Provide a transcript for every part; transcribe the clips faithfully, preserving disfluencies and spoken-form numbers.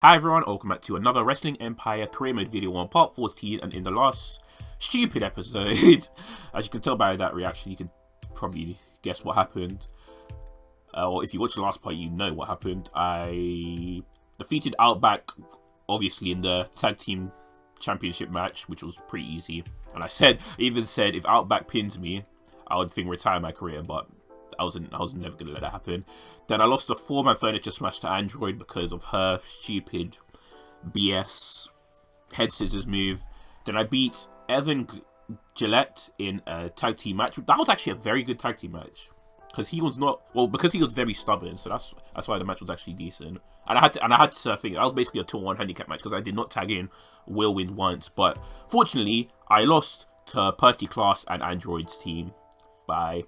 Hi everyone, welcome back to another Wrestling Empire career mode video on part fourteen, and in the last stupid episode, as you can tell by that reaction, you can probably guess what happened. Uh, or if you watch the last part, you know what happened. I defeated Outback, obviously, in the tag team championship match, which was pretty easy. And I said, I even said, if Outback pins me, I would think retire my career, but I wasn't, I was never going to let that happen. Then I lost a four-man furniture smash to Android because of her stupid B S head scissors move. Then I beat Evan G Gillette in a tag team match. That was actually a very good tag team match because he was not well because he was very stubborn. So that's that's why the match was actually decent. And I had to and I had to think that was basically a two on one handicap match because I did not tag in Whirlwind once. But fortunately, I lost to Percy Class and Android's team by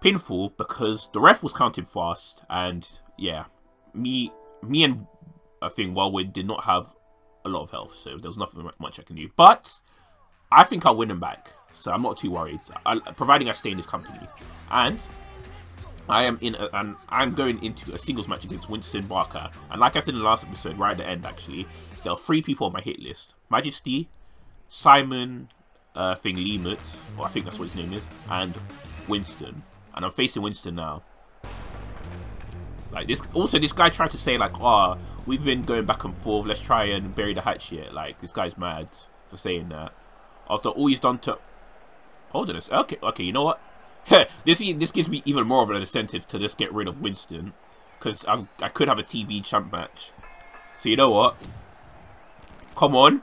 pinfall because the ref was counting fast, and yeah, me me and I think Wildwood did not have a lot of health, so there was nothing much I can do, but I think I'll win them back, so I'm not too worried, I, providing I stay in this company. And I am in a, and I'm going into a singles match against Winston Barker, and like I said in the last episode, right at the end actually, there are three people on my hit list: Majesty, Simon, uh, Thing Limut, or I think that's what his name is, and Winston. And I'm facing Winston now. Like this. Also, this guy tried to say like, "Ah, oh, we've been going back and forth. Let's try and bury the hatchet." Like this guy's mad for saying that. After all he's done to. Hold on this. Okay, okay. You know what? this this gives me even more of an incentive to just get rid of Winston, because I I could have a T V champ match. So you know what? Come on.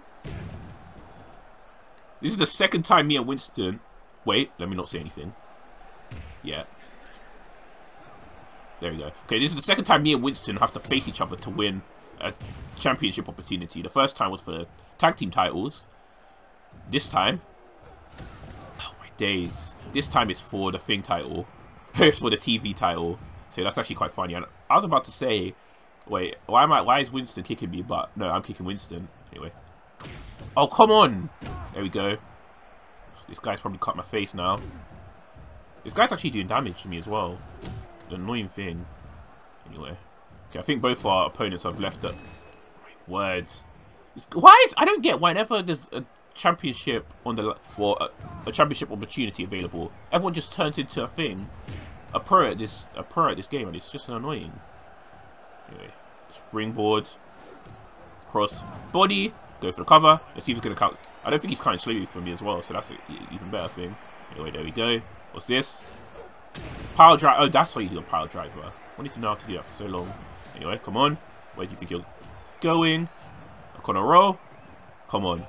This is the second time me and Winston. Wait, let me not say anything. Yeah. There we go. Okay, this is the second time me and Winston have to face each other to win a championship opportunity. The first time was for the tag team titles. This time... Oh my days. This time it's for the Thing title. It's for the T V title. So that's actually quite funny. And I was about to say... Wait, why am I... Why is Winston kicking me? But no, I'm kicking Winston. Anyway. Oh, come on! There we go. This guy's probably cut my face now. This guy's actually doing damage to me as well. The annoying thing. Anyway. Okay, I think both our opponents have left up. My word. It's, why is... I don't get whenever there's a championship on the... Well, a, a championship opportunity available. Everyone just turns into a thing. A pro at this... A pro at this game. And it's just annoying. Anyway. Springboard. Cross. Body. Go for the cover. Let's see if he's going to count. I don't think he's counting slowly for me as well. So that's an even better thing. Anyway, there we go. What's this? Power drive. Oh, that's how you do a power driver. I wanted to know how to do that for so long. Anyway, come on. Where do you think you're going? I'm gonna roll. Come on.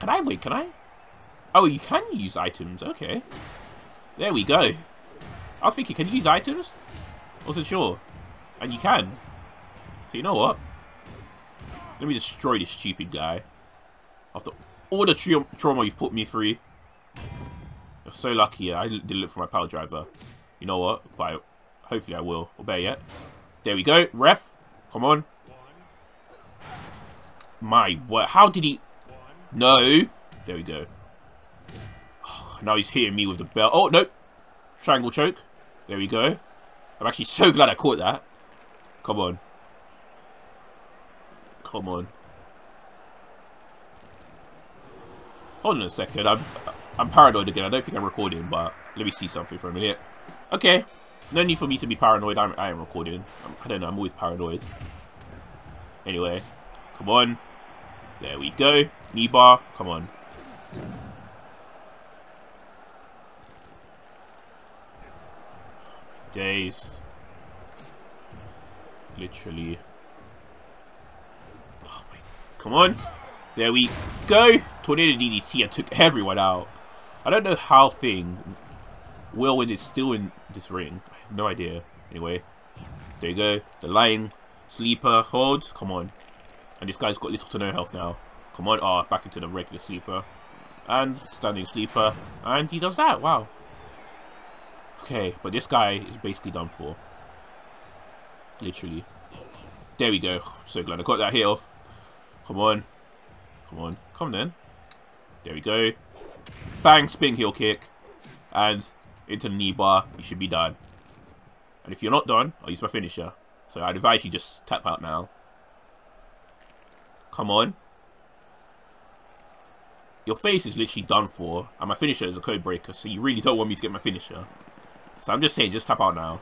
Can I wait? Can I? Oh, you can use items. Okay. There we go. I was thinking, can you use items? I wasn't sure. And you can. So you know what? Let me destroy this stupid guy. After all the tra trauma you've put me through. You're so lucky I didn't look for my power driver. You know what? But I, hopefully I will. Or better yet. There we go. Ref. Come on. My word. How did he... No. There we go. Oh, now he's hitting me with the bell. Oh, no. Triangle choke. There we go. I'm actually so glad I caught that. Come on. Come on. Hold on a second. I'm... I'm paranoid again. I don't think I'm recording, but let me see something for a minute. Okay. No need for me to be paranoid. I'm, I am recording. I'm, I don't know. I'm always paranoid. Anyway. Come on. There we go. Knee bar. Come on. Days. Literally. Oh my. Come on. There we go. Tornado D D T. I took everyone out. I don't know how Thing Whirlwind is still in this ring. I have no idea. Anyway, there you go. The Lion sleeper hold. Come on. And this guy's got little to no health now. Come on. Ah, oh, back into the regular sleeper. And standing sleeper. And he does that. Wow. Okay, but this guy is basically done for. Literally. There we go. So glad I got that hit off. Come on. Come on. Come then. There we go. Bang, spin heel kick, and into the knee bar. You should be done. And if you're not done, I'll use my finisher. So I'd advise you just tap out now. Come on. Your face is literally done for. And my finisher is a code breaker. So you really don't want me to get my finisher. So I'm just saying, just tap out now.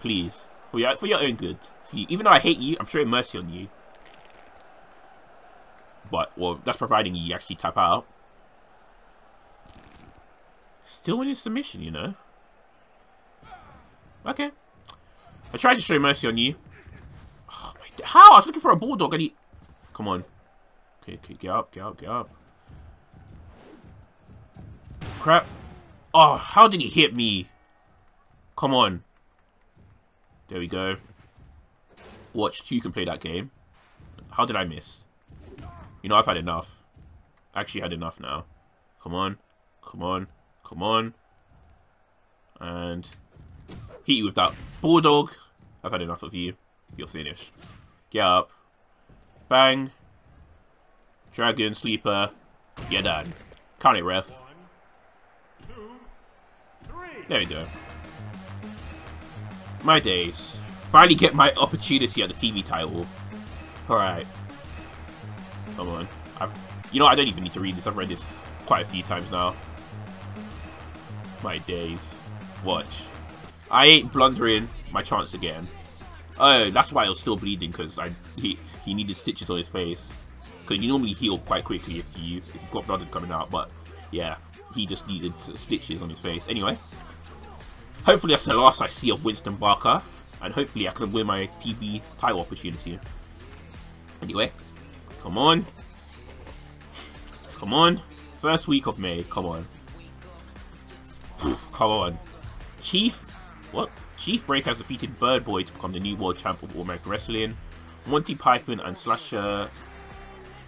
Please. For your, for your own good. See, even though I hate you, I'm showing mercy on you. But, well, that's providing you actually tap out. Still in his submission, you know. Okay. I tried to show mercy on you. Oh, my, how? I was looking for a bulldog and he... Come on. Okay, okay, get up, get up, get up. Crap. Oh, how did he hit me? Come on. There we go. Watch, you can play that game. How did I miss? You know, I've had enough. Actually had enough now. Come on. Come on. Come on. And hit you with that bulldog. I've had enough of you. You're finished. Get up. Bang. Dragon, sleeper, you're done. Count it, ref. One, two, three. There you go. My days. Finally get my opportunity at the T V title. Alright. Come on. I, you know, I don't even need to read this. I've read this quite a few times now. My days. Watch. I ain't blundering my chance again. Oh, that's why I was still bleeding, because I he, he needed stitches on his face. Because you normally heal quite quickly if, you, if you've got blood coming out, but yeah, he just needed stitches on his face. Anyway, hopefully that's the last I see of Winston Barker, and hopefully I can win my T V title opportunity. Anyway, come on. Come on. First week of May, come on. Come on. Chief, what? Chief Break has defeated Bird Boy to become the new world champ of All American Wrestling. Monty Python and Slasher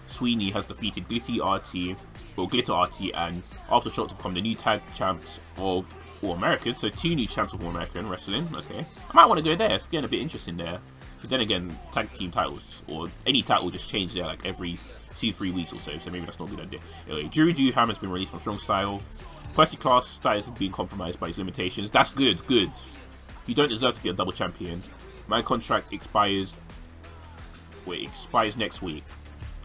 Sweeney has defeated Glitter R T, or Glitter R T, and Aftershock to become the new tag champs of All American. So two new champs of All American Wrestling. Okay, I might want to go there. It's getting a bit interesting there. But then again, tag team titles or any title just change there like every two, three weeks or so. So maybe that's not a good idea. Anyway, Drew Duham has been released from Strong Style. Percy Class status being compromised by his limitations. That's good. Good. You don't deserve to be a double champion. My contract expires. Wait, expires next week.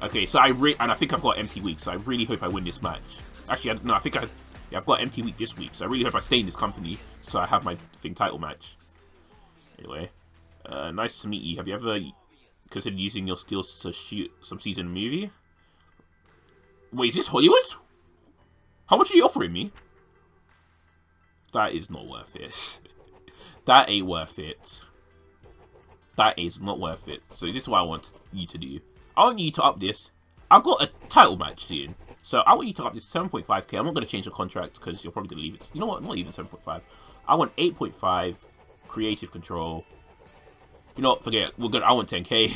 Okay, so I re and I think I've got empty week, so I really hope I win this match. Actually, I, no, I think I, yeah, I've got empty week this week, so I really hope I stay in this company, so I have my thing title match. Anyway, uh, nice to meet you. Have you ever considered using your skills to shoot some season movie? Wait, is this Hollywood? How much are you offering me? That is not worth it. That ain't worth it. That is not worth it. So this is what I want you to do. I want you to up this. I've got a title match soon. So I want you to up this seven point five K. I'm not going to change the contract because you're probably going to leave it. You know what? Not even seven point five. I want eight point five. Creative control. You know what? Forget it. We're good. I want ten K.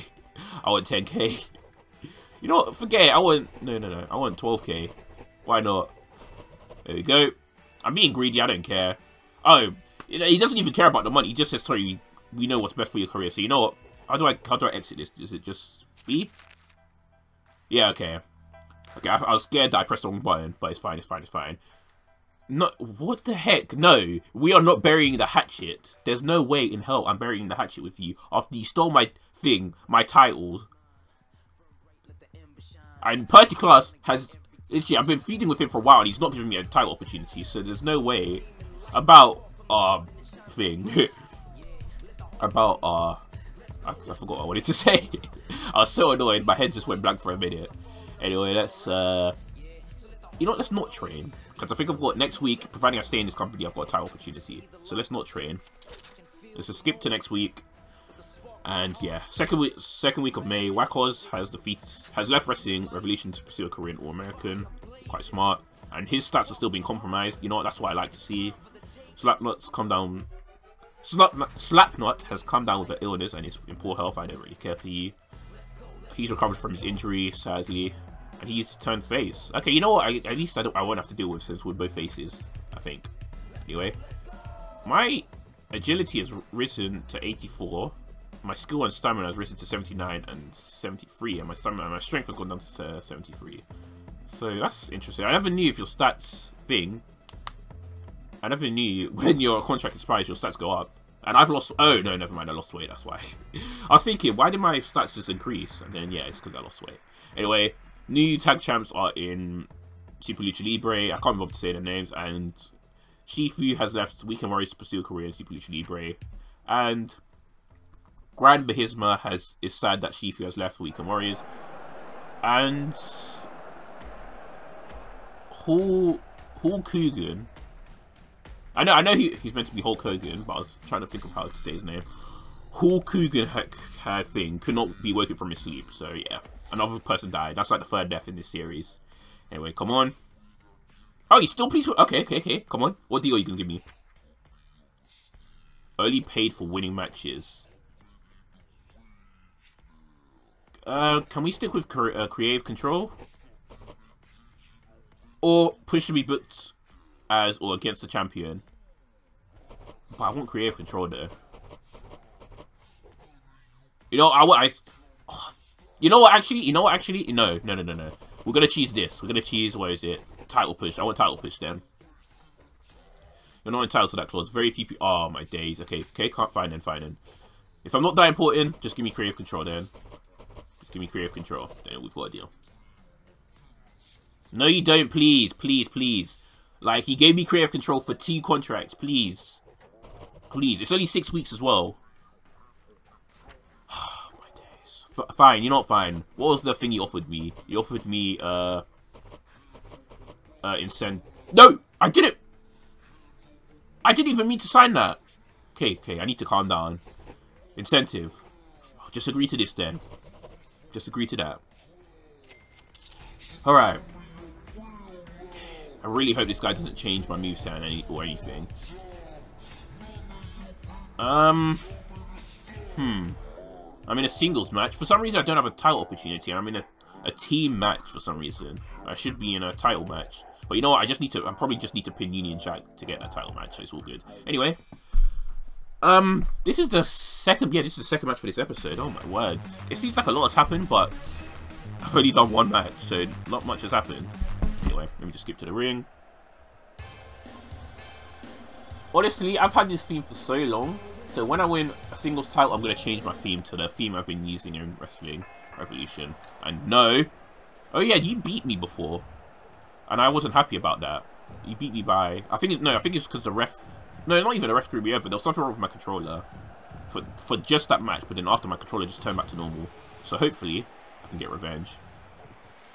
I want ten K. You know what? Forget it. I want... No, no, no. I want twelve K. Why not? There we go. I'm being greedy. I don't care. Oh. He doesn't even care about the money. He just says, sorry, we know what's best for your career. So you know what? How do I, how do I exit this? Is it just B? Yeah, okay. Okay, I, I was scared that I pressed the wrong button, but it's fine, it's fine, it's fine. No, what the heck? No, we are not burying the hatchet. There's no way in hell I'm burying the hatchet with you after you stole my thing, my titles. And Percy Class has... Literally, I've been feeding with him for a while and he's not giving me a title opportunity, so there's no way about our thing. About our... I, I forgot what I wanted to say. I was so annoyed, my head just went blank for a minute. Anyway, let's, uh... You know what, let's not train. Because I think I've got next week, providing I stay in this company, I've got a title opportunity. So let's not train. Let's just skip to next week. And yeah, second week second week of May, Wackos has defeated, has left Wrestling Revolution to pursue a career in All American. Quite smart. And his stats are still being compromised. You know what, that's what I like to see. Slapnut's come down... Slapnut has come down with an illness and is in poor health. I don't really care for you. He's recovered from his injury, sadly, and he's turned face. Okay, you know what? I, at least I, don't, I won't have to deal with since we're both faces, I think. Anyway, my agility has risen to eighty-four. My skill and stamina has risen to seventy-nine and seventy-three, and my stamina, my strength has gone down to seventy-three. So that's interesting. I never knew if your stats thing. I never knew when your contract expires, your stats go up. And I've lost... Oh, no, never mind. I lost weight. That's why. I was thinking, why did my stats just increase? And then, yeah, it's because I lost weight. Anyway, new tag champs are in Super Lucha Libre. I can't remember to say their names. And Shifu has left Weekend Warriors to pursue a career in Super Lucha Libre. And Gran Bahisma has is sad that Shifu has left Weekend Warriors. And Hulk Hogan... I know, I know he, he's meant to be Hulk Hogan, but I was trying to think of how to say his name. Hulk Hogan, I think, could not be woken from his sleep. So yeah, another person died. That's like the third death in this series. Anyway, come on. Oh, he's still pleased. Okay, okay, okay. Come on. What deal are you gonna give me? Only paid for winning matches. Uh, can we stick with cre uh, creative control? Or push to be booked as or against the champion, but I want creative control though. You know, I want. Oh, you know what? Actually, you know what? Actually, no, no, no, no, no. We're gonna choose this. We're gonna choose. Where is it? Title push. I want title push then. You're not entitled to that clause. Very few people. Oh my days. Okay, okay. Can't find and find in. If I'm not that important, just give me creative control then. Just give me creative control. Then we've got a deal. No, you don't. Please, please, please. Like, he gave me creative control for two contracts, please. Please. It's only six weeks as well. Oh, my days. F fine, you're not fine. What was the thing you offered me? You offered me, uh... Uh, incent... No! I didn't! I didn't even mean to sign that. Okay, okay, I need to calm down. Incentive. Oh, just agree to this, then. Just agree to that. Alright. I really hope this guy doesn't change my moveset any or anything. Um, hmm. I'm in a singles match. For some reason, I don't have a title opportunity. I'm in a, a team match for some reason. I should be in a title match. But you know what? I just need to. I probably just need to pin Union Jack to get that title match, so it's all good. Anyway. Um, this is the second. Yeah, this is the second match for this episode. Oh my word. It seems like a lot has happened, but I've only done one match, so not much has happened. Anyway, let me just skip to the ring. Honestly, I've had this theme for so long, so when I win a singles title, I'm going to change my theme to the theme I've been using in Wrestling Revolution. And no. Oh yeah, you beat me before. And I wasn't happy about that. You beat me by... I think it, no, I think it's because the ref... No, not even the ref screwed me over. There was something wrong with my controller for, for just that match, but then after my controller just turned back to normal. So hopefully, I can get revenge.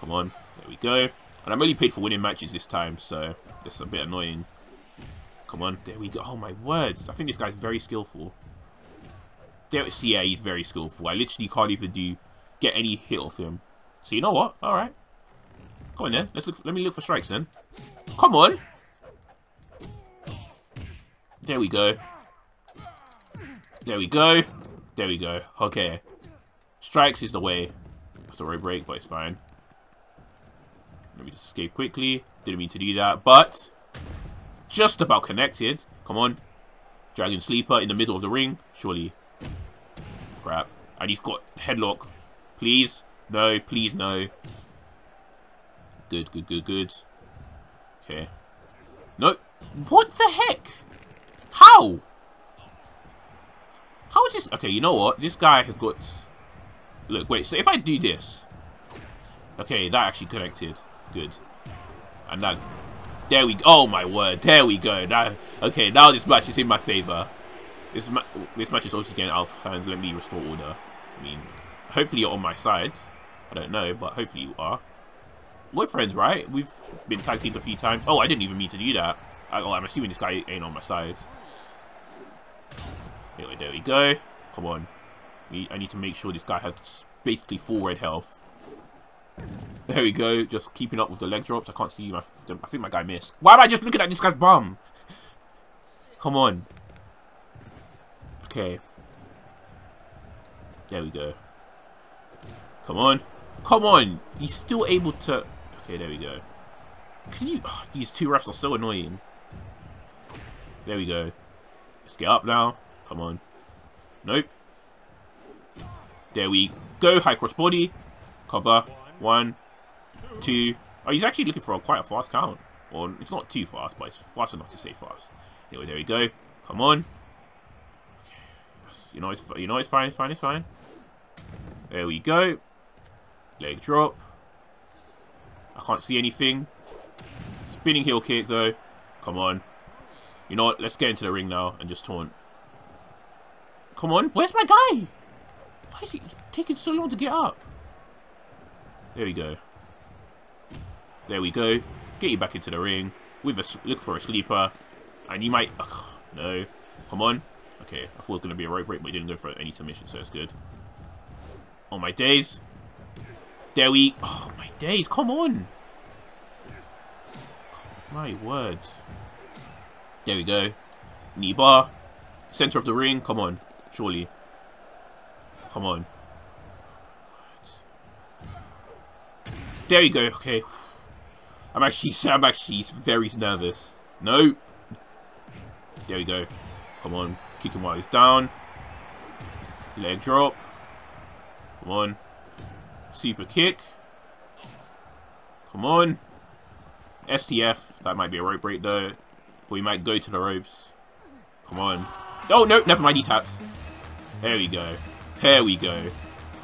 Come on. There we go. And I'm only paid for winning matches this time, so it's a bit annoying. Come on, there we go. Oh my words. I think this guy's very skillful. There, see, yeah, he's very skillful. I literally can't even do get any hit off him. So you know what? Alright. Come on then. Let's look let me look for strikes then. Come on. There we go. There we go. There we go. Okay. Strikes is the way. That's a road break, but it's fine. Let me just escape quickly. Didn't mean to do that, but just about connected. Come on. Dragon Sleeper in the middle of the ring. Surely. Crap. And he's got headlock. Please. No. Please no. Good, good, good, good. Okay. No. What the heck? How? How is this? Okay, you know what? This guy has got... Look, wait. So if I do this... Okay, that actually connected. Good. And that... There we go. Oh, my word. There we go. Now, okay, now this match is in my favour. This ma this match is also getting out of hand. Let me restore order. I mean, hopefully you're on my side. I don't know, but hopefully you are. We're friends, right? We've been tag teamed a few times. Oh, I didn't even mean to do that. I, oh, I'm assuming this guy ain't on my side. Anyway, there we go. Come on. I need to make sure this guy has basically full red health. There we go, just keeping up with the leg drops. I can't see my... I think my guy missed. Why am I just looking at this guy's bum? Come on. Okay. There we go. Come on. Come on! He's still able to... Okay, there we go. Can you... Oh, these two refs are so annoying. There we go. Let's get up now. Come on. Nope. There we go. High cross body. Cover. One, two. Oh, he's actually looking for a, quite a fast count. Or it's not too fast, but it's fast enough to say fast. Anyway, there we go. Come on. You know it's you know it's fine, it's fine, it's fine. There we go. Leg drop. I can't see anything. Spinning heel kick though. Come on. You know what? Let's get into the ring now and just taunt. Come on. Where's my guy? Why is he taking so long to get up? There we go. There we go. Get you back into the ring. With a look for a sleeper. And you might... Ugh, no. Come on. Okay. I thought it was going to be a rope break, but you didn't go for any submission, so it's good. Oh, my days. There we... Oh, my days. Come on. My word. There we go. Knee bar. Center of the ring. Come on. Surely. Come on. There we go. Okay. I'm actually... I'm actually very nervous. No. There we go. Come on. Kick him while he's down. Leg drop. Come on. Super kick. Come on. S T F. That might be a rope break though. Or we might go to the ropes. Come on. Oh no, never mind, he tapped. There we go. There we go.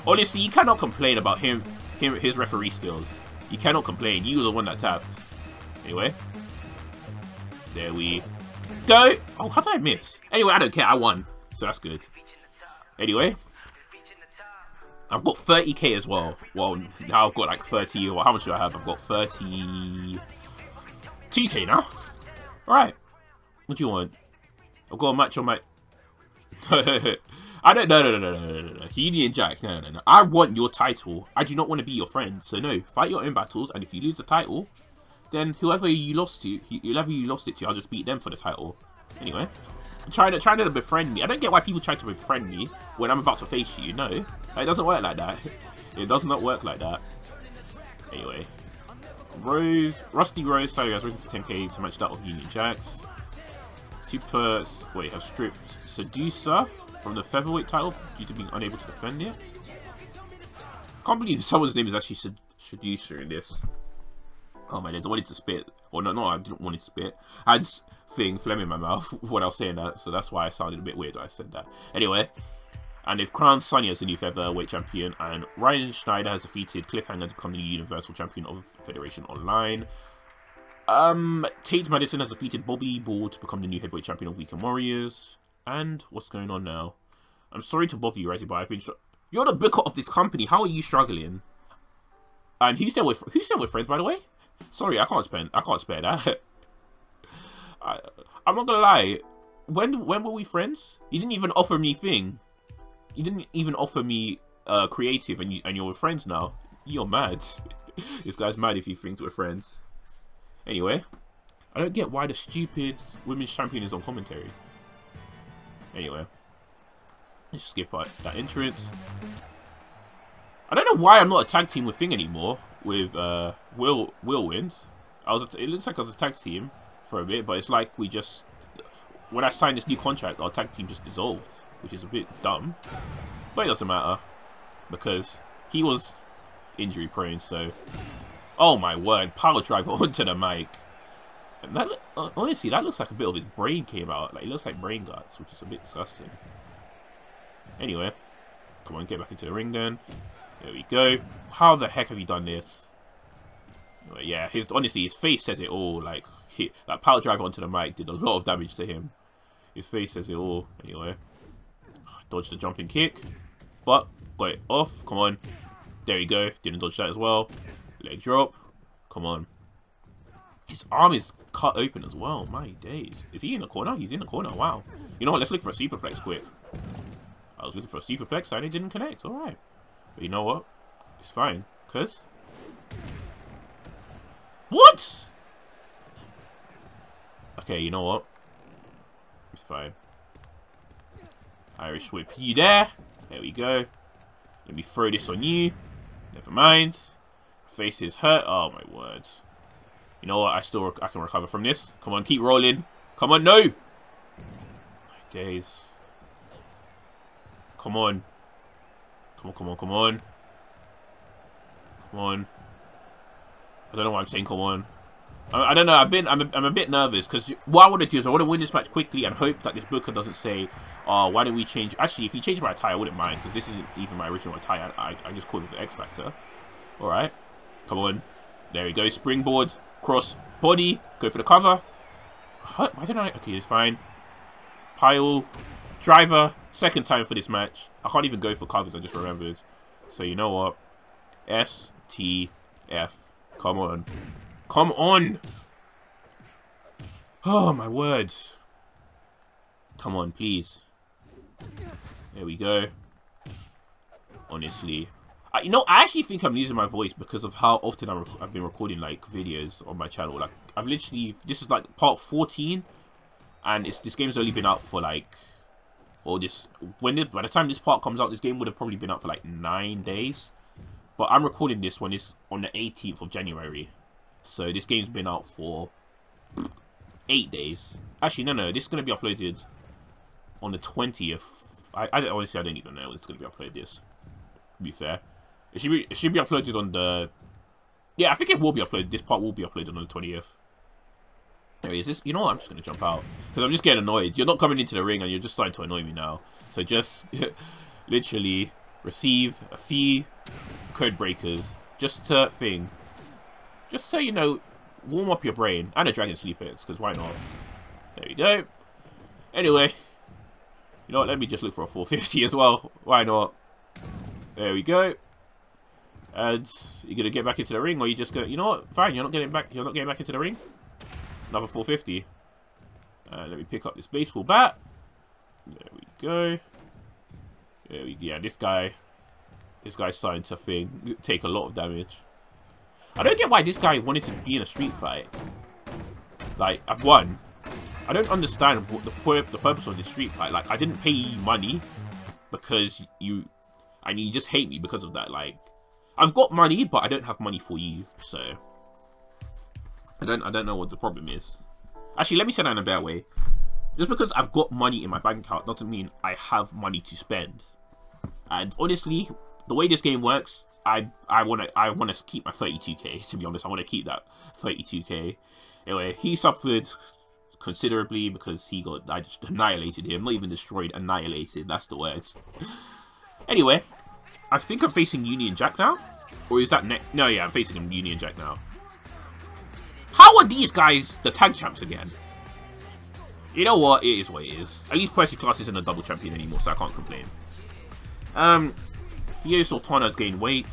Honestly, you cannot complain about him, him his referee skills. You cannot complain. You were the one that tapped. Anyway. There we go. Oh, how did I miss? Anyway, I don't care. I won. So that's good. Anyway. I've got thirty K as well. Well, now I've got like thirty. Or how much do I have? I've got thirty-two K now. Alright. What do you want? I've got a match on my... I don't... No, no, no, no, no, no, no. Union Jack. No, no, no. I want your title. I do not want to be your friend. So, no. Fight your own battles. And if you lose the title, then whoever you lost to... Whoever you lost it to, I'll just beat them for the title. Anyway. Trying to, trying to befriend me. I don't get why people try to befriend me when I'm about to face you. No. It doesn't work like that. It does not work like that. Anyway. Rose, Rusty Rose, sorry guys, risen to ten K to match that with Union Jacks. Super, wait, I've stripped Seducer from the featherweight title due to being unable to defend it. Can't believe someone's name is actually Sed Seducer in this. Oh my days, I wanted to spit. Or no, no, I didn't want to spit. I had thing phlegm in my mouth when I was saying that, so that's why I sounded a bit weird when I said that. Anyway. And they've crowned Sonya as the new featherweight champion, and Ryan Schneider has defeated Cliffhanger to become the universal champion of Federation Online. Um, Tate Madison has defeated Bobby Ball to become the new heavyweight champion of Weekend Warriors. And what's going on now? I'm sorry to bother you, right? But I've been you're the booker of this company. How are you struggling? And who's there with who's there with friends, by the way? Sorry, I can't spend. I can't spare that. I, I'm not gonna lie. When when were we friends? You didn't even offer me thing. You didn't even offer me uh, creative, and, you, and you're with friends now. You're mad. This guy's mad if he thinks we're friends. Anyway, I don't get why the stupid women's champion is on commentary. Anyway, let's skip out that entrance. I don't know why I'm not a tag team with Thing anymore. With uh, Will Whirlwind, I was. It looks like I was a tag team for a bit, but it's like we just when I signed this new contract, our tag team just dissolved. Which is a bit dumb, but it doesn't matter because he was injury prone. So, oh my word, power driver onto the mic, and that honestly, that looks like a bit of his brain came out. Like it looks like brain guts, which is a bit disgusting. Anyway, come on, get back into the ring then. There we go. How the heck have you done this? But yeah, his honestly, his face says it all. Like he, that power driver onto the mic did a lot of damage to him. His face says it all. Anyway. Dodge the jumping kick, but got it off. Come on, there you go. Didn't dodge that as well. Leg drop. Come on. His arm is cut open as well. My days. Is he in the corner? He's in the corner. Wow. You know what? Let's look for a superplex quick. I was looking for a superplex and it didn't connect. All right. But you know what? It's fine. Cause what? Okay. You know what? It's fine. Irish whip you there. There we go. Let me throw this on you. Never mind. Face is hurt. Oh my word. You know what? I still I can recover from this. Come on, keep rolling. Come on, no. My days. Come on. Come on, come on, come on. Come on. I don't know why I'm saying come on. I, I don't know. I've been. I'm. A, I'm a bit nervous because what I want to do is I want to win this match quickly and hope that this Booker doesn't say, "Oh, why don't we change?" Actually, if he changed my attire, I wouldn't mind because this isn't even my original attire. I, I just called it the X Factor. All right, come on. There we go. Springboard cross body. Go for the cover. Huh? Why don't I? Okay, it's fine. Pile driver. Second time for this match. I can't even go for covers. I just remembered. So you know what? S T F. Come on. Come on! Oh, my words. Come on, please. There we go. Honestly. I, you know, I actually think I'm losing my voice because of how often I'm I've been recording, like, videos on my channel. Like, I've literally... This is, like, part fourteen. And it's this game's only been out for, like... Or this... when the, by the time this part comes out, this game would have probably been out for, like, nine days. But I'm recording this one. It's on the eighteenth of January. So this game's been out for eight days. Actually, no, no, this is gonna be uploaded on the twentieth. I, I honestly, I don't even know when it's gonna be uploaded. This, to be fair, it should be, it should be uploaded on the. Yeah, I think it will be uploaded. This part will be uploaded on the twentieth. There is this. You know what? I'm just gonna jump out because I'm just getting annoyed. You're not coming into the ring, and you're just starting to annoy me now. So just literally receive a few code breakers just to thing. Just so you know, warm up your brain. And a Dragon Sleep X, because why not? There you go. Anyway, you know what? Let me just look for a four fifty as well. Why not? There we go. And you're gonna get back into the ring, or you just gonna, you know what? Fine, you're not getting back. You're not getting back into the ring. Another four fifty. Uh, let me pick up this baseball bat. There we go. There we, yeah, this guy, this guy's starting to thing take a lot of damage. I don't get why this guy wanted to be in a street fight. Like, I've won. I don't understand what the, pur the purpose of this street fight. Like, I didn't pay you money because you... I mean, you just hate me because of that. Like, I've got money, but I don't have money for you. So, I don't I don't know what the problem is. Actually, let me say that in a better way. Just because I've got money in my bank account doesn't mean I have money to spend. And honestly, the way this game works... I I want to I want to keep my thirty-two K, to be honest. I want to keep that thirty-two K. Anyway, he suffered considerably because he got I just annihilated him, not even destroyed, annihilated. That's the word. Anyway, I think I'm facing Union Jack now, or is that next? No, yeah, I'm facing him, Union Jack now. How are these guys the tag champs again? You know what? It is what it is. At least Percy Class isn't a double champion anymore, so I can't complain. Um. Theo Sultana's gained weight.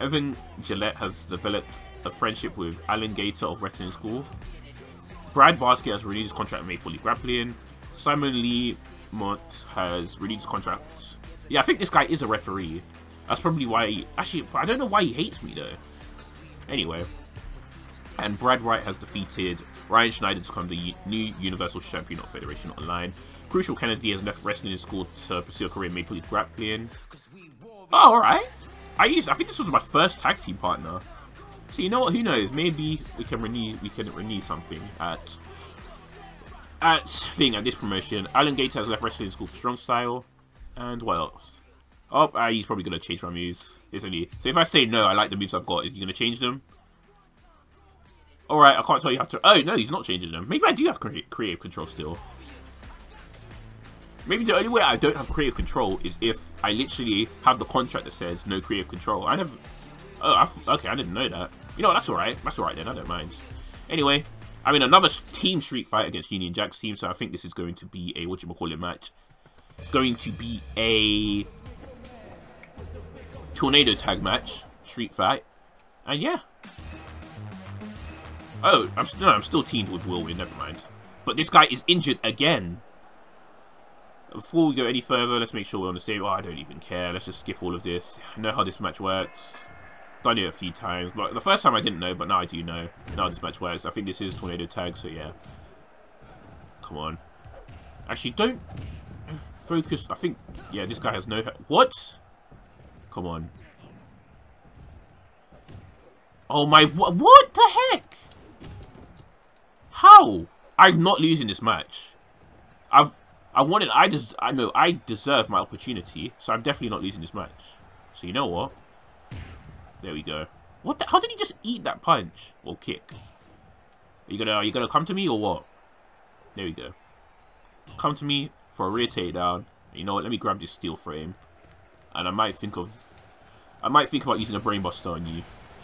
Evan Gillette has developed a friendship with Alan Gator of Wrestling School. Brad Basket has renewed his contract with Maple Leaf Grappling. Simon Lee Mott has renewed his contract. Yeah, I think this guy is a referee. That's probably why he, actually, I don't know why he hates me though. Anyway. And Brad Wright has defeated Ryan Schneider to become the new Universal Champion of Federation Online. Crucial Kennedy has left Wrestling School to pursue a career in Maple Leaf Grappling. Oh, alright. I used I think this was my first tag team partner. So you know what, who knows? Maybe we can renew we can renew something at at thing at this promotion. Alan Gates has left Wrestling School for Strong Style. And what else? Oh, uh, he's probably gonna change my moves, isn't he? So if I say no, I like the moves I've got, is he gonna change them? Alright, I can't tell you how to. Oh no, he's not changing them. Maybe I do have creative control still. Maybe the only way I don't have creative control is if I literally have the contract that says no creative control. I never... Oh, I, okay, I didn't know that. You know, that's alright. That's alright then, I don't mind. Anyway, I'm in another team street fight against Union Jack's team, so I think this is going to be a... whatchamacallit match. It's going to be a... tornado tag match. Street fight. And yeah. Oh, I'm, no, I'm still teamed with Whirlwind, never mind. But this guy is injured again. Before we go any further, let's make sure we're on the same... Oh, I don't even care. Let's just skip all of this. I know how this match works. Done it a few times. But the first time I didn't know, but now I do know. Now how this match works. I think this is tornado tag, so yeah. Come on. Actually, don't focus... I think... Yeah, this guy has no... What? Come on. Oh my... What the heck? How? I'm not losing this match. I've... I wanted, I des I know, I deserve my opportunity, so I'm definitely not losing this match. So you know what? There we go. What the, how did he just eat that punch? Or kick? Are you gonna are you gonna come to me or what? There we go. Come to me for a rear takedown. You know what? Let me grab this steel frame, and I might think of I might think about using a brainbuster on you.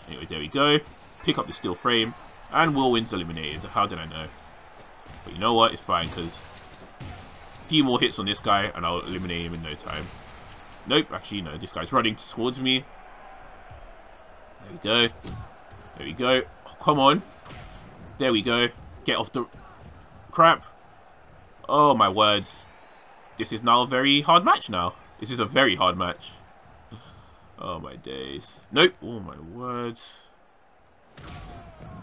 Anyway, there we go. Pick up the steel frame, and Whirlwind's eliminated. How did I know? But you know what? It's fine because a few more hits on this guy, and I'll eliminate him in no time. Nope. Actually, no. This guy's running towards me. There we go. There we go. Oh, come on. There we go. Get off the crap. Oh my words. This is now a very hard match now. This is a very hard match. Oh my days. Nope. Oh my word.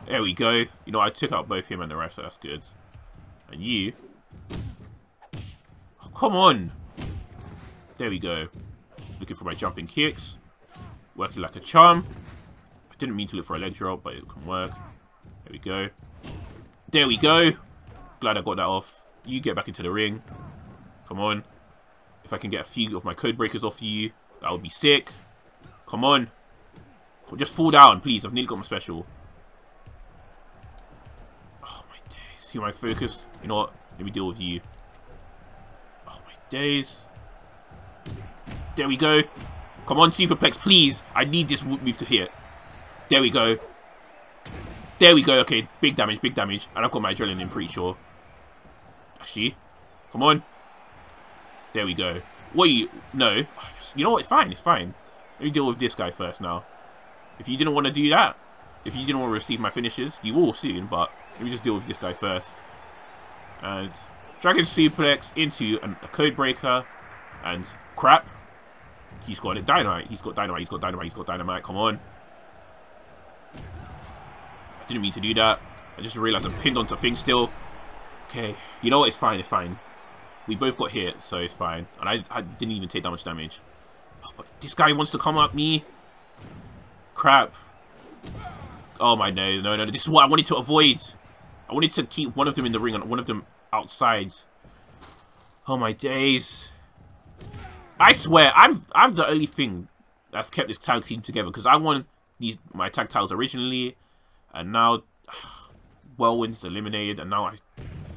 There we go. You know, I took out both him and the ref, so that's good. And you. Oh, come on. There we go. Looking for my jumping kicks. Working like a charm. I didn't mean to look for a leg drop, but it can work. There we go. There we go. Glad I got that off. You get back into the ring. Come on. If I can get a few of my code breakers off you, that would be sick. Come on. Just fall down, please. I've nearly got my special. Oh my days. Who am I focused? You know what? Let me deal with you. Oh my days. There we go. Come on, superplex, please. I need this move to hit. There we go. There we go. Okay, big damage, big damage. And I've got my adrenaline, I'm pretty sure. Actually, come on. There we go. What are you? No. You know what? It's fine. It's fine. Let me deal with this guy first now. If you didn't want to do that, if you didn't want to receive my finishes, you will soon, but let me just deal with this guy first. And Dragon Suplex into an, a Code Breaker and crap. He's got it. Dynamite. He's got Dynamite. He's got Dynamite. He's got Dynamite. Come on. I didn't mean to do that. I just realized I'm pinned onto things still. Okay. You know what? It's fine. It's fine. We both got hit, so it's fine. And I, I didn't even take that much damage. Oh, but this guy wants to come at me. Crap. Oh my no, no, no. This is what I wanted to avoid. I wanted to keep one of them in the ring and one of them outside. Oh my days. I swear, I'm I'm the only thing that's kept this tag team together because I won these my tag titles originally, and now Whirlwind's eliminated, and now I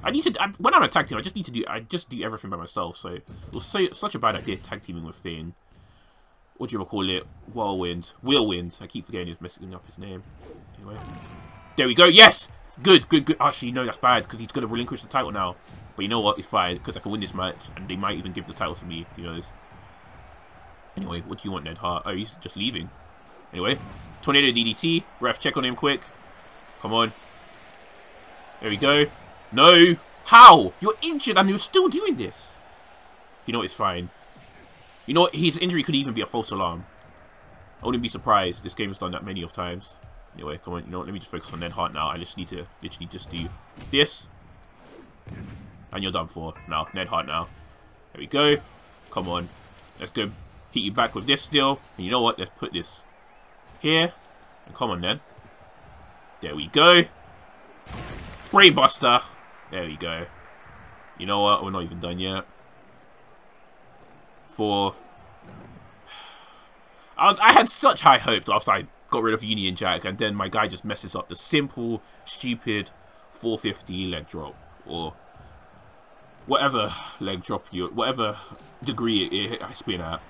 I need to I, when I'm a tag team, I just need to do I just do everything by myself. So it was so, such a bad idea tag teaming with Thing. What do you recall it? Whirlwind. Whirlwind. I keep forgetting he's messing up his name. Anyway. There we go. Yes! Good, good, good. Actually, no, that's bad because he's going to relinquish the title now. But you know what? It's fine because I can win this match and they might even give the title to me. Who knows? Anyway, what do you want, Ned Hart? Oh, he's just leaving. Anyway. Tornado D D T. Ref, check on him quick. Come on. There we go. No! How? You're injured and you're still doing this. You know what? It's fine. You know, his injury could even be a false alarm. I wouldn't be surprised. This game has done that many of times. Anyway, come on. You know what? Let me just focus on Ned Hart now. I just need to literally just do this. And you're done for. Now, Ned Hart now. There we go. Come on. Let's go hit you back with this still. And you know what? Let's put this here. And come on, Ned. There we go. Brainbuster. There we go. You know what? We're not even done yet. For I, was, I had such high hopes after I got rid of Union Jack, and then my guy just messes up the simple, stupid four fifty leg drop or whatever leg drop you, whatever degree it, it, I spin at.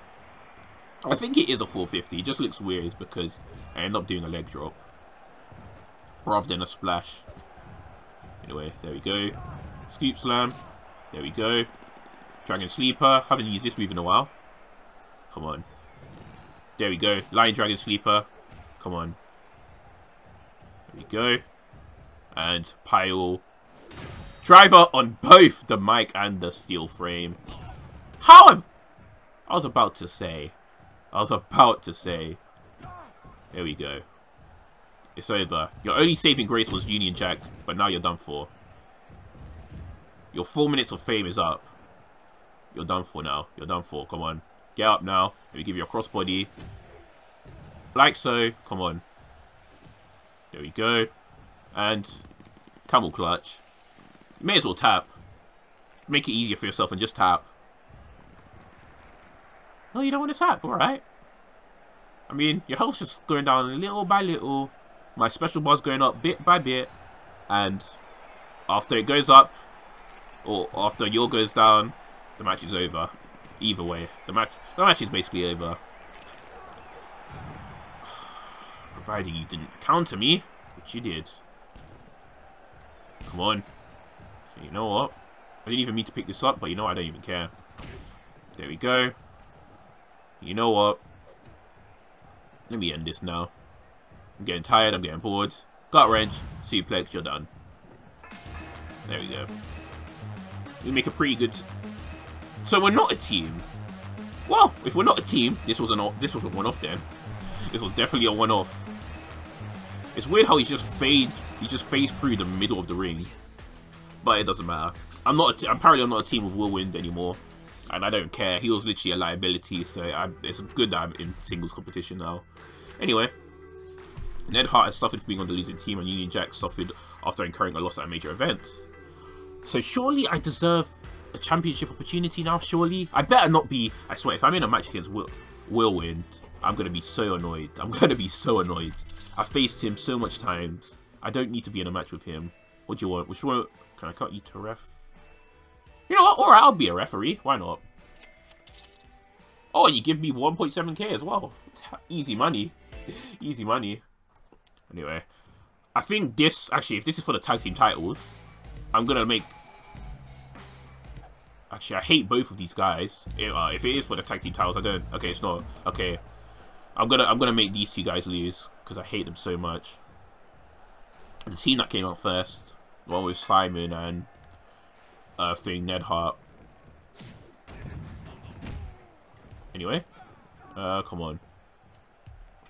I think it is a four fifty. It just looks weird because I end up doing a leg drop rather than a splash. Anyway, there we go. Scoop slam. There we go. Dragon Sleeper. Haven't used this move in a while. Come on. There we go. Lion Dragon Sleeper. Come on. There we go. And pile. Driver on both the mic and the steel frame. How have... I was about to say. I was about to say. There we go. It's over. Your only saving grace was Union Jack, but now you're done for. Your four minutes of fame is up. You're done for now. You're done for. Come on. Get up now. Let me give you a crossbody. Like so. Come on. There we go. And camel clutch. May as well tap. Make it easier for yourself and just tap. No, you don't want to tap. Alright. I mean, your health's just going down little by little. My special bar's going up bit by bit. and after it goes up or after Yor goes down, the match is over. Either way, the match the match is basically over. Providing you didn't counter me, which you did. Come on. So you know what? I didn't even mean to pick this up, but you know I don't even care. There we go. You know what? Let me end this now. I'm getting tired, I'm getting bored. Gut wrench, suplex, you're done. There we go. We make a pretty good... So we're not a team. Well, if we're not a team, this was, an, this was a one-off then. This was definitely a one-off. It's weird how he just fades, he just fades through the middle of the ring. But it doesn't matter. I'm not. A t apparently, I'm not a team with Whirlwind anymore, and I don't care. He was literally a liability, so I, it's good that I'm in singles competition now. Anyway, Ned Hart has suffered for being on the losing team, and Union Jack suffered after incurring a loss at a major event. So surely I deserve a championship opportunity now. Surely I better not be. I swear, if I'm in a match against Whir Whirlwind, I'm gonna be so annoyed. I'm gonna be so annoyed. I faced him so much times. I don't need to be in a match with him. What do you want? Which one? Can I cut you to ref? You know what? Alright, I'll be a referee. Why not? Oh, you give me one point seven K as well. Easy money. Easy money. Anyway, I think this... Actually, if this is for the tag team titles, I'm going to make... Actually, I hate both of these guys. If, uh, if it is for the tag team titles, I don't... Okay, it's not... Okay. I'm going to I'm gonna make these two guys lose because I hate them so much. The team that came out first, the one with Simon and... Uh, thing, Ned Hart. Anyway, uh, come on.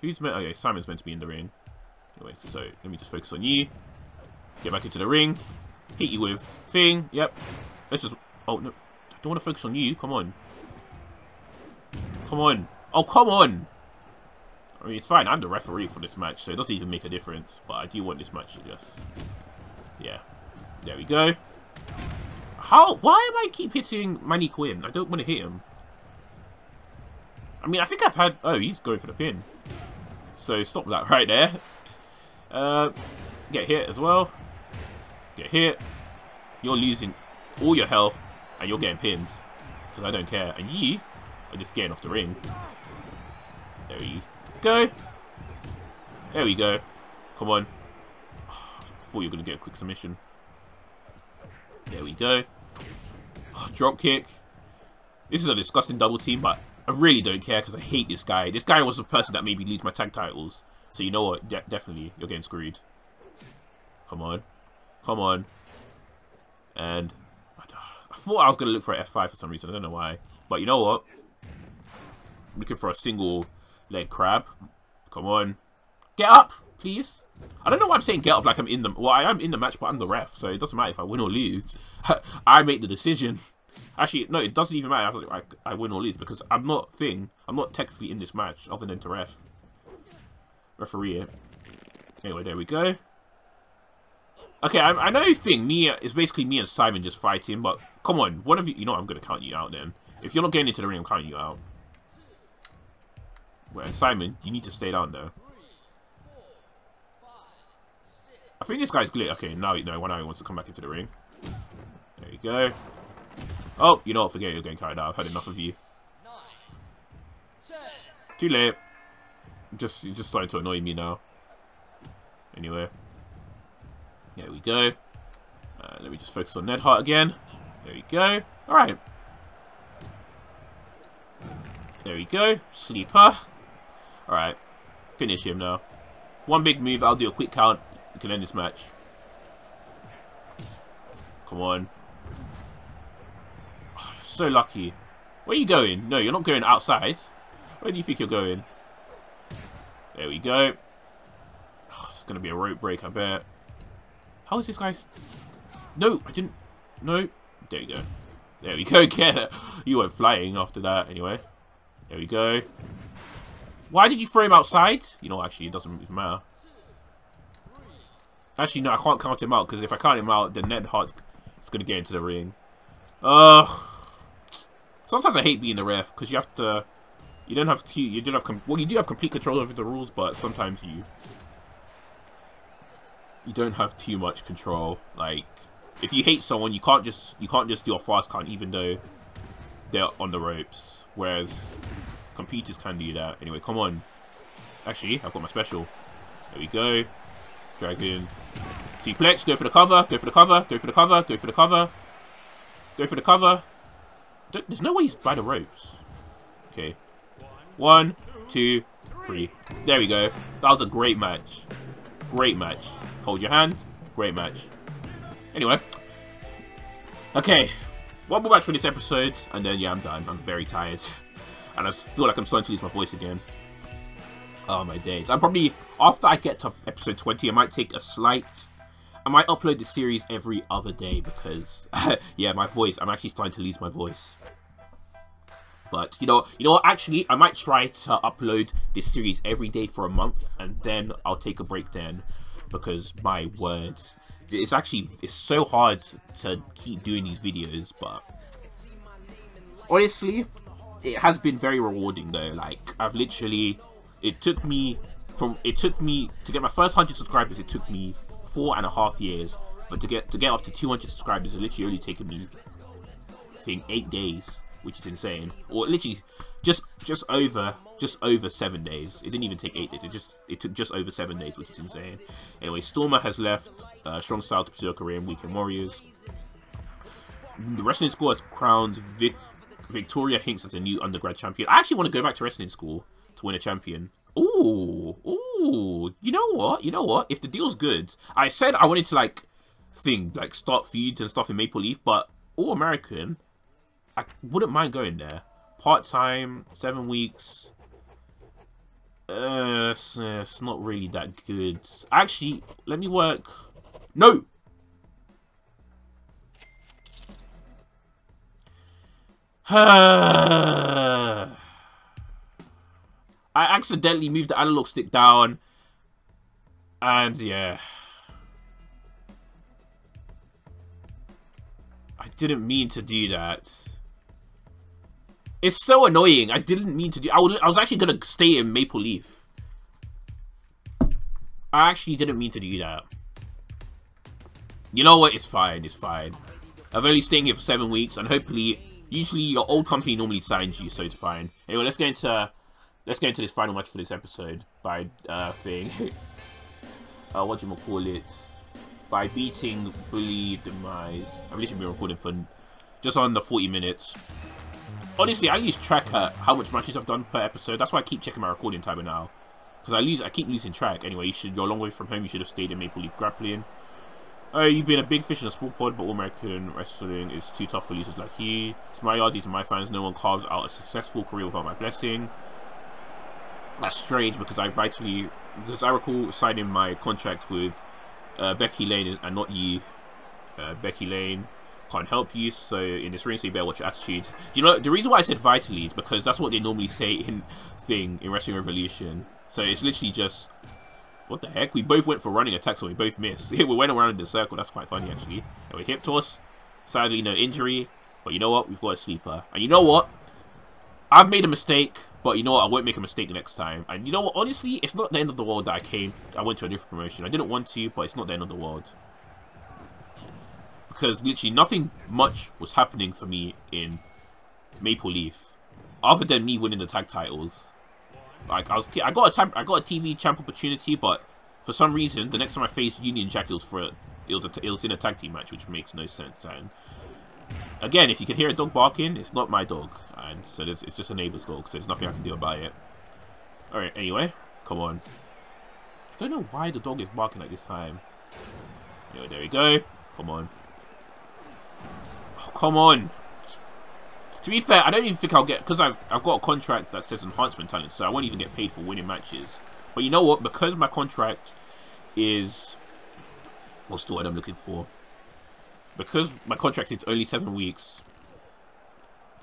Who's meant? Okay, Simon's meant to be in the ring. Anyway, so let me just focus on you. Get back into the ring. Hit you with thing. Yep. Let's just. Oh no! I don't want to focus on you. Come on. Come on. Oh come on. I mean, it's fine. I'm the referee for this match, so it doesn't even make a difference. But I do want this match to just. Yeah. There we go. How? Why am I keep hitting Manny Quinn? I don't want to hit him. I mean, I think I've had... Oh, he's going for the pin. So, stop that right there. Uh, get hit as well. Get hit. You're losing all your health, and you're getting pinned. Because I don't care. And you are just getting off the ring. There you go. There we go. Come on. I thought you were going to get a quick submission. There we go. Oh, drop kick. This is a disgusting double team, but I really don't care because I hate this guy. This guy was the person that made me lose my tag titles. So you know what? De definitely, you're getting screwed. Come on. Come on. And I, I thought I was going to look for an F five for some reason. I don't know why. But you know what? I'm looking for a single leg crab. Come on. Get up, please. I don't know why I'm saying get up like I'm in the... Well, I am in the match, but I'm the ref, so it doesn't matter if I win or lose. I make the decision. Actually, no, it doesn't even matter if I, I win or lose, because I'm not thing. I'm not technically in this match, other than to ref. Referee it. Anyway, there we go. Okay, I, I know thing. Me, it's basically me and Simon just fighting, but come on. One of you... You know I'm going to count you out then. If you're not getting into the ring, I'm counting you out. Well, and Simon, you need to stay down though. I think this guy's Glitter. Okay, now you know when I wants to come back into the ring. There you go. Oh, you know what? Forget you're getting carried out. I've had enough of you. Too late. Just you're just starting to annoy me now. Anyway, there we go. Uh, let me just focus on Ned Hart again. There we go. All right. There we go. Sleeper. All right. Finish him now. One big move. I'll do a quick count. We can end this match. Come on. Oh, so lucky. Where are you going? No, you're not going outside. Where do you think you're going? There we go. Oh, it's going to be a rope break, I bet. How is this guy's... No, I didn't... No. There you go. There we go. Get it. You went flying after that. Anyway. There we go. Why did you throw him outside? You know, actually, it doesn't even matter. Actually, no, I can't count him out, because if I count him out, then Ned Hart's going to get into the ring. Ugh. Sometimes I hate being the ref, because you have to... You don't have to... You don't have... Well, you do have complete control over the rules, but sometimes you... you don't have too much control. Like, if you hate someone, you can't just you can't just do a fast count even though they're on the ropes. Whereas computers can do that. Anyway, come on. Actually, I've got my special. There we go. Dragon. Suplex. Go for the cover. Go for the cover. Go for the cover. Go for the cover. Go for the cover. There's no way he's by the ropes. Okay. One, two, three. There we go. That was a great match. Great match. Hold your hand. Great match. Anyway. Okay. One more match for this episode. And then, yeah, I'm done. I'm very tired. And I feel like I'm starting to lose my voice again. Oh, my days. I'm probably, after I get to episode twenty, I might take a slight... I might upload the series every other day because, yeah, my voice. I'm actually starting to lose my voice. But, you know, you know what? Actually, I might try to upload this series every day for a month. And then I'll take a break then. Because, my word. It's actually, it's so hard to keep doing these videos. But, honestly, it has been very rewarding though. Like, I've literally... It took me from it took me to get my first hundred subscribers. It took me four and a half years, but to get to get up to two hundred subscribers, it literally only taken me, I think, eight days, which is insane. Or literally just just over just over seven days. It didn't even take eight days. It just it took just over seven days, which is insane. Anyway, Stormer has left uh, Strong Style to pursue a career in Weekend Warriors. The Wrestling School has crowned Vic Victoria Hinks as a new undergrad champion. I actually want to go back to Wrestling School. Win a champion. Ooh, ooh. You know what? You know what? If the deal's good, I said I wanted to like thing like start feuds and stuff in Maple Leaf, but All American, I wouldn't mind going there. Part time, seven weeks. Uh, it's, uh, it's not really that good. Actually, let me work. No. I accidentally moved the analog stick down, and yeah, I didn't mean to do that. It's so annoying. I didn't mean to do. I was, I was actually gonna stay in Maple Leaf. I actually didn't mean to do that. You know what? It's fine. It's fine. I've only staying here for seven weeks, and hopefully, usually your old company normally signs you, so it's fine. Anyway, let's go into. Let's get into this final match for this episode by uh, thing. uh, what do you call it? By beating Bully Demise. I've literally been recording for just under forty minutes. Honestly, I lose track of how much matches I've done per episode. That's why I keep checking my recording timer now, because I lose, I keep losing track. Anyway, you should go a long way from home. You should have stayed in Maple Leaf Grappling. Oh, uh, you've been a big fish in a small pod, but All American Wrestling is too tough for losers like you. It's my yardies and my fans. No one carves out a successful career without my blessing. That's strange because I vitally, because I recall signing my contract with uh, Becky Lane and not you. Uh, Becky Lane can't help you, so in this ring, so you better watch your attitude. You know, the reason why I said vitally is because that's what they normally say in thing in Wrestling Revolution. So it's literally just, what the heck? We both went for running attacks and we both missed. We went around in the circle. That's quite funny actually. And we hip toss. Sadly, no injury. But you know what? We've got a sleeper. And you know what? I've made a mistake, but you know what? I won't make a mistake next time. And you know what? Honestly, it's not the end of the world that I came. I went to a different promotion. I didn't want to, but it's not the end of the world. Because literally nothing much was happening for me in Maple Leaf, other than me winning the tag titles. Like I was, I got a, I got a T V champ opportunity, but for some reason, the next time I faced Union Jack, it was for a, it was a, it was in a tag team match, which makes no sense. And again, if you can hear a dog barking, it's not my dog, and so it's just a neighbor's dog, so there's nothing I can do about it. Alright, anyway, come on. I don't know why the dog is barking at this time. Anyway, there we go. Come on. Oh, come on. To be fair, I don't even think I'll get, because I've, I've got a contract that says enhancement talent, so I won't even get paid for winning matches. But you know what? Because my contract is... What's the word I'm looking for? Because my contract is only seven weeks,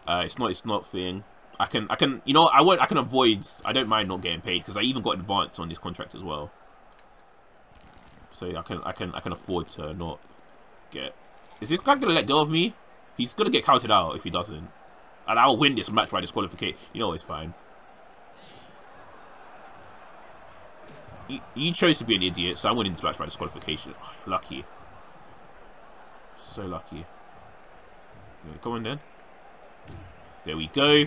uh, it's not it's not thing. I can I can you know I won't I can avoid. I don't mind not getting paid because I even got advance on this contract as well. So I can I can I can afford to not get. Is this guy gonna let go of me? He's gonna get counted out if he doesn't, and I'll win this match by disqualification. You know it's fine. you, you chose to be an idiot, so I went into match by disqualification. Oh, lucky. So lucky. Yeah, come on then. There we go.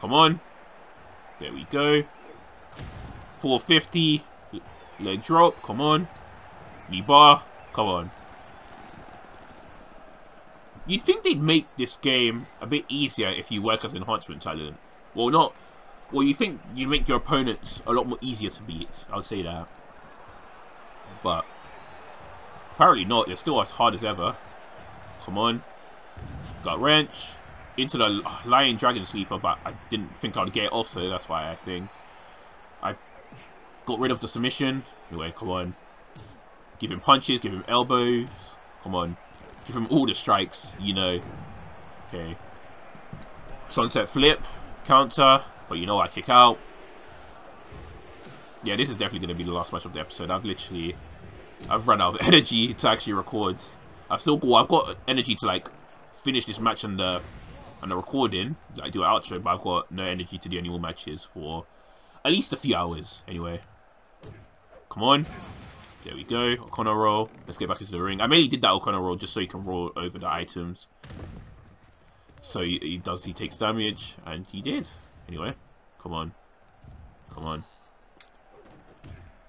Come on. There we go. four fifty. Leg drop. Come on. Knee bar. Come on. You'd think they'd make this game a bit easier if you work as enhancement talent. Well, not... Well, you think you make your opponents a lot more easier to beat. I'll say that. But... apparently not. They're still as hard as ever. Come on. Got wrench. Into the Lion Dragon Sleeper, but I didn't think I'd get it off, so that's why I think. I got rid of the submission. Anyway, come on. Give him punches. Give him elbows. Come on. Give him all the strikes, you know. Okay. Sunset flip. Counter. But you know, I kick out. Yeah, this is definitely going to be the last match of the episode. I've literally... I've run out of energy to actually record. I've still got... I've got energy to, like, finish this match and the, and the recording. I do an outro, but I've got no energy to do any more matches for at least a few hours. Anyway. Come on. There we go, O'Connor roll. Let's get back into the ring. I mainly did that O'Connor roll just so he can roll over the items. So he, he does, he takes damage, and he did. Anyway, come on. Come on.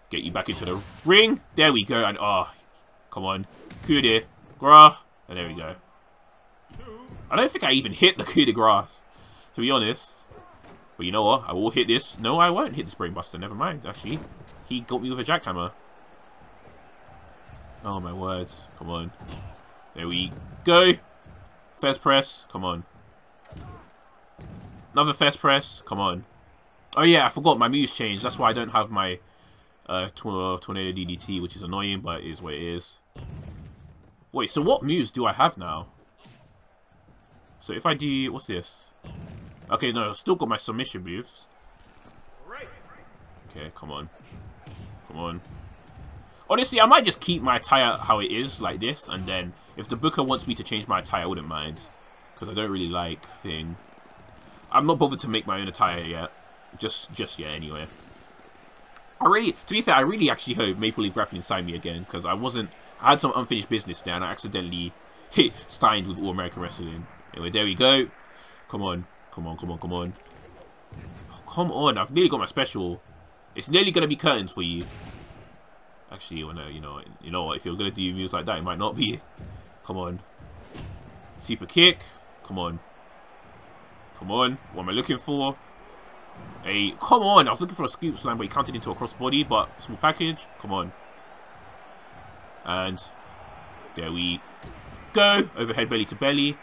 Get you back into the ring. There we go, and ah, oh, come on. Coup de grace, and there we go. I don't think I even hit the coup de grace, to be honest. But you know what, I will hit this. No, I won't hit this brainbuster, never mind, actually. He got me with a jackhammer. Oh my words, come on. There we go. First press, come on. Another first press, come on. Oh yeah, I forgot my moves changed. That's why I don't have my uh, Tornado D D T, which is annoying, but it is what it is. Wait, so what moves do I have now? So if I do, what's this? Okay, no, I've still got my submission moves. Okay, come on. Come on. Honestly, I might just keep my attire how it is, like this, and then if the booker wants me to change my attire, I wouldn't mind. Because I don't really like thing. I'm not bothered to make my own attire yet. Just just yet, anyway. I really, to be fair, I really actually hope Maple Leaf Grappling signed me again, because I wasn't, I had some unfinished business there, and I accidentally hit, signed with All American Wrestling. Anyway, there we go. Come on, come on, come on, come on. Oh, come on, I've nearly got my special. It's nearly going to be curtains for you. Actually, you know, you know, you know what, if you're going to do moves like that, it might not be. Come on. Super kick. Come on. Come on. What am I looking for? Hey, come on. I was looking for a scoop slam, but he counted into a crossbody, but small package. Come on. And there we go. Overhead belly to belly.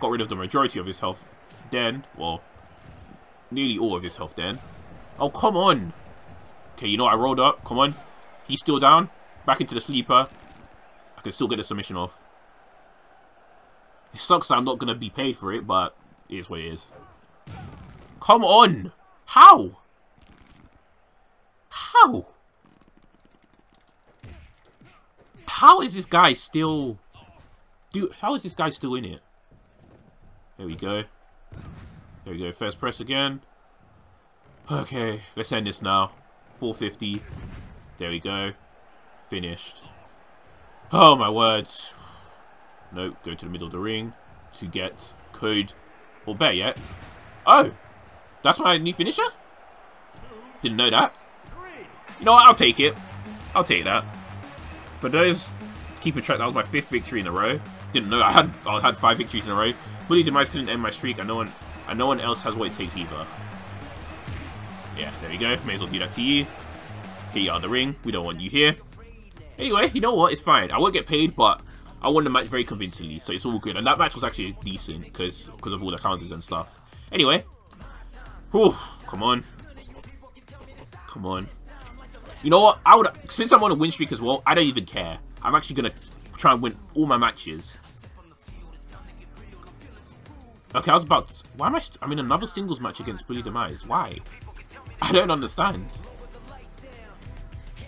Got rid of the majority of his health then. Well, nearly all of his health then. Oh, come on. Okay, you know what? I rolled up. Come on. He's still down. Back into the sleeper. I can still get the submission off. It sucks that I'm not going to be paid for it, but it is what it is. Come on! How? How? How is this guy still... Dude, how is this guy still in it? There we go. There we go. First press again. Okay, let's end this now. four fifty. There we go. Finished. Oh my words. Nope, go to the middle of the ring to get code. Or better yet. Oh! That's my new finisher? Didn't know that. You know what, I'll take it. I'll take that. For those keeping track, that was my fifth victory in a row. Didn't know I had I had five victories in a row. Bully Demise couldn't end my streak, and no one and no one else has what it takes either. Yeah, there we go. May as well do that to you. Get you out of the ring. We don't want you here. Anyway, you know what? It's fine. I won't get paid, but I won the match very convincingly, so it's all good. And that match was actually decent because because of all the counters and stuff. Anyway, whew, come on, come on. You know what? I would, since I'm on a win streak as well, I don't even care. I'm actually gonna try and win all my matches. Okay, I was about. To, why am I? St I'm in another singles match against Bully Demise. Why? I don't understand.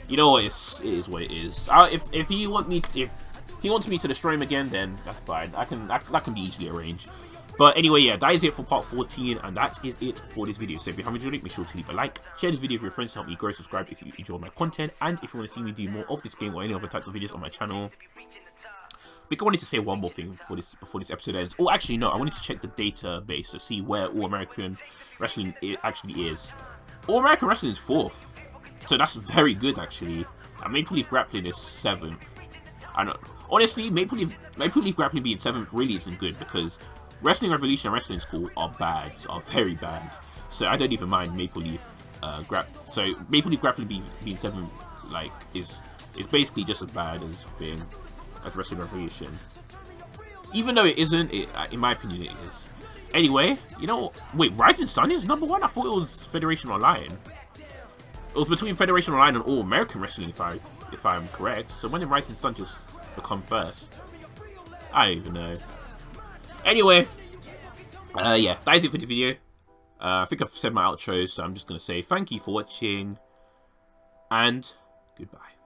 You know what, it's, it is what it is. Uh, if if he want me, if he wants me to destroy him again, then that's fine. I can that, that can be easily arranged. But anyway, yeah, that is it for part fourteen, and that is it for this video. So if you haven't enjoyed it, make sure to leave a like, share this video with your friends to help me grow, subscribe if you enjoy my content, and if you want to see me do more of this game or any other types of videos on my channel. I think I wanted to say one more thing before this before this episode ends. Oh, actually, no, I wanted to check the database to see where All American Wrestling actually is. All American Wrestling is fourth, so that's very good actually. And Maple Leaf Grappling is seventh. And honestly, Maple Leaf Maple Leaf Grappling being seventh really isn't good because Wrestling Revolution and Wrestling School are bad, are very bad. So I don't even mind Maple Leaf uh, grap. So Maple Leaf Grappling being, being seventh, like, is is basically just as bad as being. As Wrestling Revolution, even though it isn't, it, in my opinion, it is. Anyway, you know, wait, Rising Sun is number one. I thought it was Federation Online. It was between Federation Online and All American Wrestling, if I if I'm correct. So when did Rising Sun just become first? I don't even know. Anyway, uh, yeah, that is it for the video. Uh, I think I've said my outro, so I'm just gonna say thank you for watching, and goodbye.